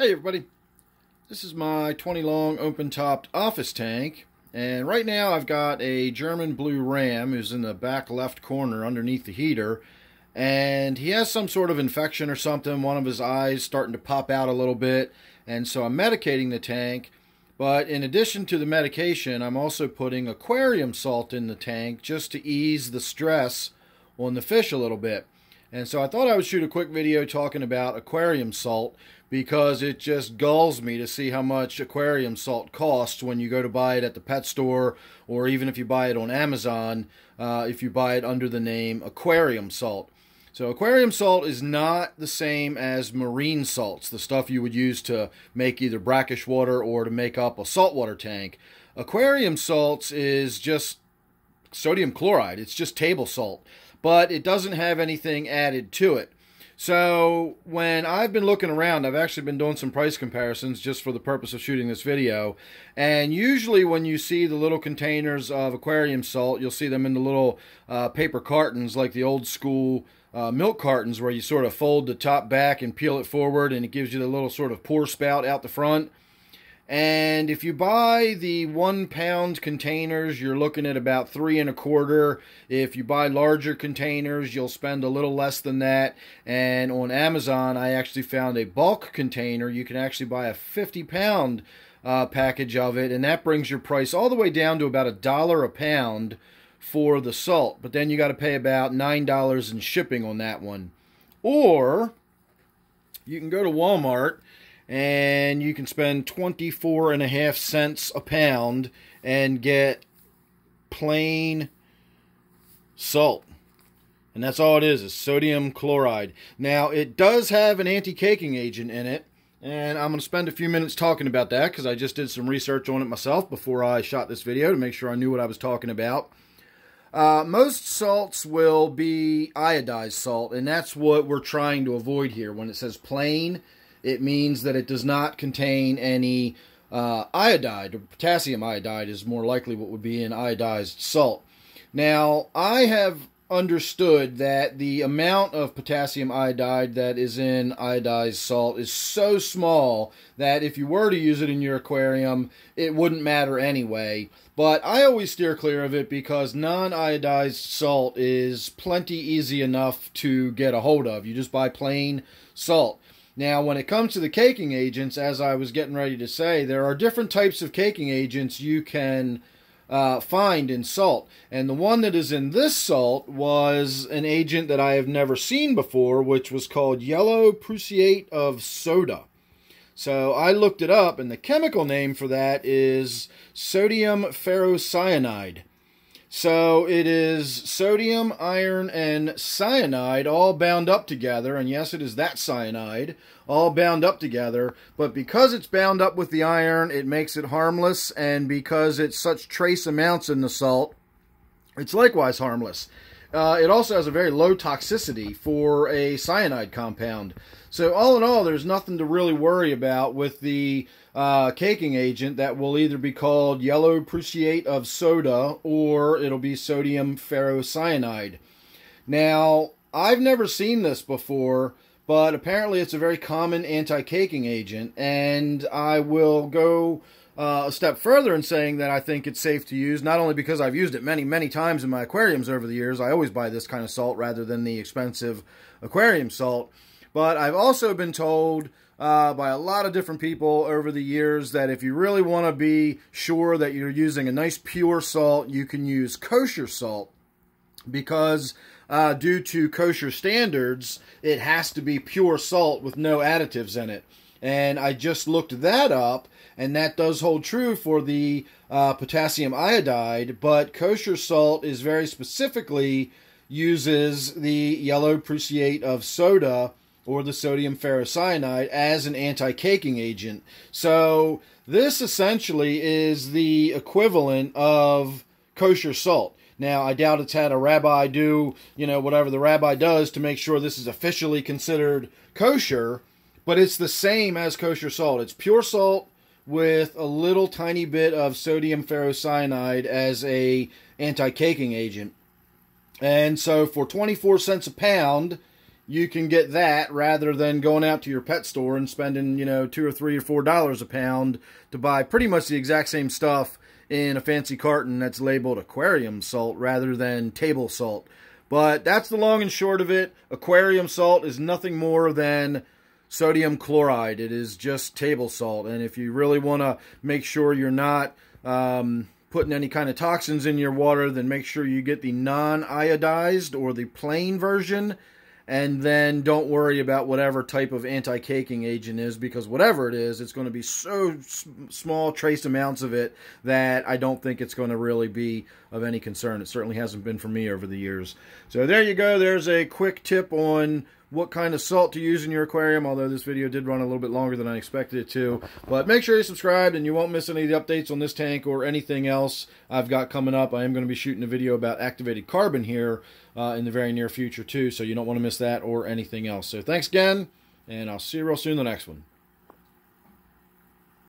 Hey everybody, this is my 20 long open-topped office tank, and right now I've got a German blue ram who's in the back left corner underneath the heater, and he has some sort of infection or something. One of his eyes starting to pop out a little bit, and so I'm medicating the tank, but in addition to the medication I'm also putting aquarium salt in the tank just to ease the stress on the fish a little bit. And so I thought I would shoot a quick video talking about aquarium salt, because it just gulls me to see how much aquarium salt costs when you go to buy it at the pet store, or even if you buy it on Amazon, if you buy it under the name aquarium salt. So aquarium salt is not the same as marine salts, the stuff you would use to make either brackish water or to make up a saltwater tank. Aquarium salts is just sodium chloride. It's just table salt, but it doesn't have anything added to it. So when I've been looking around, I've actually been doing some price comparisons just for the purpose of shooting this video, and usually when you see the little containers of aquarium salt, you'll see them in the little paper cartons, like the old school milk cartons, where you sort of fold the top back and peel it forward and it gives you the little sort of pour spout out the front. And if you buy the 1 pound containers, you're looking at about $3.25. If you buy larger containers, you'll spend a little less than that. And on Amazon, I actually found a bulk container. You can actually buy a 50-pound package of it, and that brings your price all the way down to about $1 a pound for the salt. But then you got to pay about $9 in shipping on that one. Or you can go to Walmart, and you can spend 24.5 cents a pound and get plain salt. And that's all it is sodium chloride. Now, it does have an anti-caking agent in it, and I'm going to spend a few minutes talking about that because I just did some research on it myself before I shot this video to make sure I knew what I was talking about. Most salts will be iodized salt, and that's what we're trying to avoid here. When it says plain, it means that it does not contain any iodide, or potassium iodide is more likely what would be in iodized salt. Now, I have understood that the amount of potassium iodide that is in iodized salt is so small that if you were to use it in your aquarium, it wouldn't matter anyway. But I always steer clear of it because non-iodized salt is plenty easy enough to get a hold of. You just buy plain salt. Now, when it comes to the caking agents, as I was getting ready to say, there are different types of caking agents you can find in salt. And the one that is in this salt was an agent that I have never seen before, which was called yellow prussiate of soda. So I looked it up, and the chemical name for that is sodium ferrocyanide. So it is sodium, iron, and cyanide all bound up together, and yes, it is that cyanide, all bound up together, but because it's bound up with the iron, it makes it harmless, and because it's such trace amounts in the salt, it's likewise harmless. It also has a very low toxicity for a cyanide compound. So all in all, there's nothing to really worry about with the caking agent that will either be called yellow prussiate of soda or it'll be sodium ferrocyanide. Now, I've never seen this before, but apparently it's a very common anti-caking agent, and I will go a step further in saying that I think it's safe to use, not only because I've used it many, many times in my aquariums over the years. I always buy this kind of salt rather than the expensive aquarium salt. But I've also been told by a lot of different people over the years that if you really want to be sure that you're using a nice pure salt, you can use kosher salt, because due to kosher standards, it has to be pure salt with no additives in it. And I just looked that up, and that does hold true for the potassium iodide, but kosher salt is very specifically uses the yellow prussiate of soda or the sodium ferrocyanide as an anti-caking agent. So this essentially is the equivalent of kosher salt. Now, I doubt it's had a rabbi do, you know, whatever the rabbi does to make sure this is officially considered kosher, but it's the same as kosher salt. It's pure salt with a little tiny bit of sodium ferrocyanide as a anti-caking agent. And so for 24 cents a pound, you can get that rather than going out to your pet store and spending, you know, $2 or $3 or $4 a pound to buy pretty much the exact same stuff in a fancy carton that's labeled aquarium salt rather than table salt. But that's the long and short of it. Aquarium salt is nothing more than sodium chloride. It is just table salt. And if you really want to make sure you're not putting any kind of toxins in your water, then make sure you get the non-iodized or the plain version. And then don't worry about whatever type of anti-caking agent is, because whatever it is, it's going to be so small trace amounts of it that I don't think it's going to really be of any concern. It certainly hasn't been for me over the years. So there you go. There's a quick tip on what kind of salt to use in your aquarium, although this video did run a little bit longer than I expected it to. But make sure you're subscribed and you won't miss any of the updates on this tank or anything else I've got coming up. I am going to be shooting a video about activated carbon here in the very near future too, so you don't want to miss that or anything else. So thanks again, and I'll see you real soon in the next one.